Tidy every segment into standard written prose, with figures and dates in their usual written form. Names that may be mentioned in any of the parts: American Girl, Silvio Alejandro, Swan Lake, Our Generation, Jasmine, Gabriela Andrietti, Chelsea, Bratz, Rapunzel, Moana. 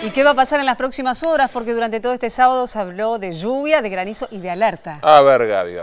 ¿Y qué va a pasar en las próximas horas? Porque durante todo este sábado se habló de lluvia, de granizo y de alerta. A ver, Gaby.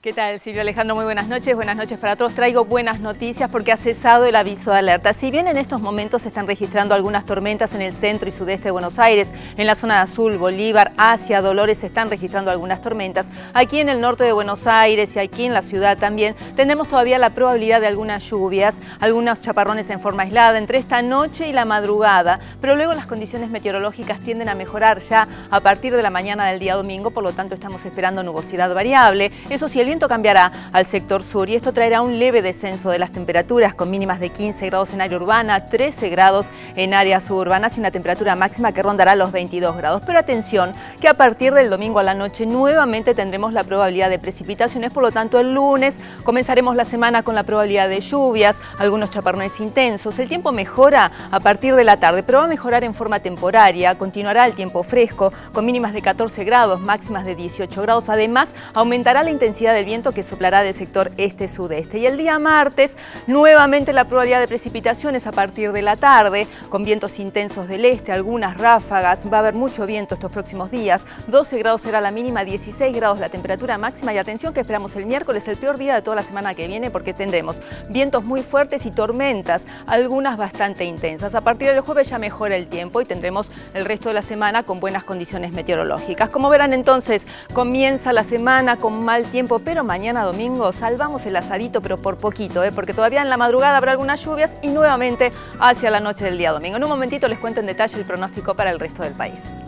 ¿Qué tal, Silvio Alejandro? Muy buenas noches. Buenas noches para todos. Traigo buenas noticias porque ha cesado el aviso de alerta. Si bien en estos momentos se están registrando algunas tormentas en el centro y sudeste de Buenos Aires, en la zona de Azul, Bolívar, hacia Dolores se están registrando algunas tormentas. Aquí en el norte de Buenos Aires y aquí en la ciudad también tenemos todavía la probabilidad de algunas lluvias, algunos chaparrones en forma aislada entre esta noche y la madrugada, pero luego las condiciones meteorológicas tienden a mejorar ya a partir de la mañana del día domingo, por lo tanto estamos esperando nubosidad variable. Eso sí, el viento cambiará al sector sur y esto traerá un leve descenso de las temperaturas con mínimas de 15 grados en área urbana, 13 grados en áreas suburbanas y una temperatura máxima que rondará los 22 grados. Pero atención, que a partir del domingo a la noche nuevamente tendremos la probabilidad de precipitaciones, por lo tanto el lunes comenzaremos la semana con la probabilidad de lluvias, algunos chaparrones intensos. El tiempo mejora a partir de la tarde, pero va a mejorar en forma temporaria, continuará el tiempo fresco con mínimas de 14 grados, máximas de 18 grados. Además, aumentará la intensidad del viento que soplará del sector este-sudeste. Y el día martes, nuevamente la probabilidad de precipitaciones a partir de la tarde, con vientos intensos del este, algunas ráfagas, va a haber mucho viento estos próximos días, 12 grados será la mínima, 16 grados la temperatura máxima, y atención que esperamos el miércoles, el peor día de toda la semana que viene, porque tendremos vientos muy fuertes y tormentas, algunas bastante intensas. A partir del jueves ya mejora el tiempo y tendremos el resto de la semana con buenas condiciones meteorológicas. Como verán entonces, comienza la semana con mal tiempo, pero mañana domingo salvamos el asadito, pero por poquito, porque todavía en la madrugada habrá algunas lluvias y nuevamente hacia la noche del día domingo. En un momentito les cuento en detalle el pronóstico para el resto del país.